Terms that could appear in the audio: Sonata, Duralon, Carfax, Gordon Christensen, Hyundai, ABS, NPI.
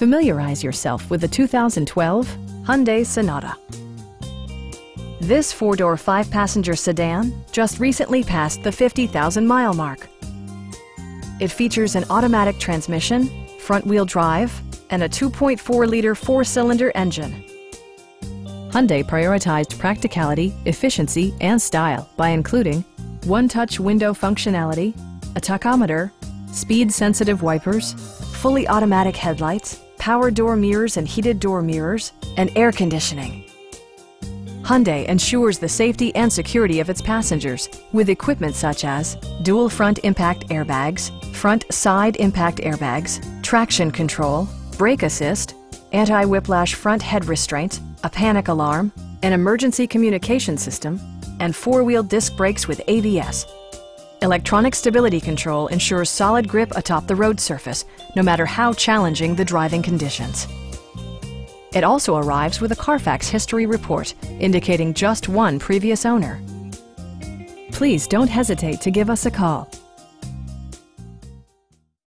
Familiarize yourself with the 2012 Hyundai Sonata. This four-door, five-passenger sedan just recently passed the 50,000-mile mark. It features an automatic transmission, front-wheel drive, and a 2.4-liter four-cylinder engine. Hyundai prioritized practicality, efficiency, and style by including one-touch window functionality, a tachometer, speed-sensitive wipers, fully automatic headlights, power door mirrors and heated door mirrors, and air conditioning. Hyundai ensures the safety and security of its passengers with equipment such as dual front impact airbags, front side impact airbags, traction control, brake assist, anti-whiplash front head restraint, a panic alarm, an emergency communication system, and four-wheel disc brakes with ABS. Electronic stability control ensures solid grip atop the road surface, no matter how challenging the driving conditions. It also arrives with a Carfax history report, indicating just one previous owner. Please don't hesitate to give us a call.